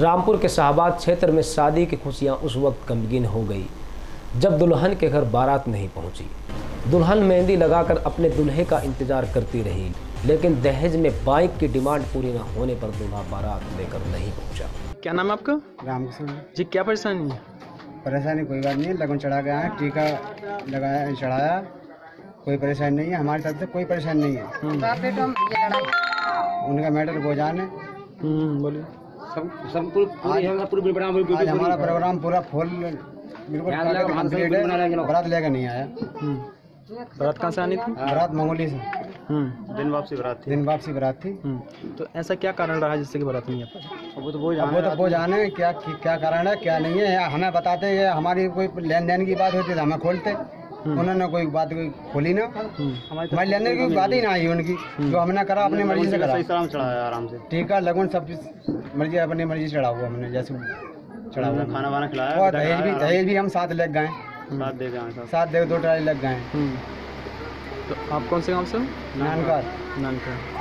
रामपुर के शाहबाद क्षेत्र में शादी की खुशियां उस वक्त गमगीन हो गई जब दुल्हन के घर बारात नहीं पहुंची। दुल्हन मेहंदी लगाकर अपने दूल्हे का इंतजार करती रही, लेकिन दहेज में बाइक की डिमांड पूरी न होने पर दूल्हा बारात लेकर नहीं पहुंचा। क्या नाम है आपका? रामकृष्ण जी। क्या परेशानी है? परेशानी कोई बात नहीं है, लगन चढ़ा गया है, टीका लगाया चढ़ाया, कोई परेशानी नहीं है, हमारे साथ से कोई परेशानी नहीं है। उनका मेडल गोजान है। बोलिए। आज हमारा प्रोग्राम पूरा फुल बिल्कुल कंप्लीट है। बारात लेकर नहीं आया। बारात कहाँ से आनी थी? बारात मंगोली से। दिन वापसी बारात थी। तो ऐसा क्या कारण रहा जिससे कि बारात नहीं आई? वो तो जाने क्या कारण है क्या नहीं है। हमें बताते हैं, हमारी कोई लेन देन की बात होती तो हमें खोलते, उन्होंने कोई बात खोली ना, हमारी लेन देन की बात ही ना आई उनकी। जो हमने करा अपनी मर्जी से करा, आराम से टीका लगन सब मर्जी अपनी मर्जी चढ़ा हुआ, हमने जैसे चढ़ा हुआ खाना वाना खिलाया। और दहेज भी हम साथ लग गए, साथ दे 2 ट्राली लग गए। तो आप कौन से गाँव से? नानका।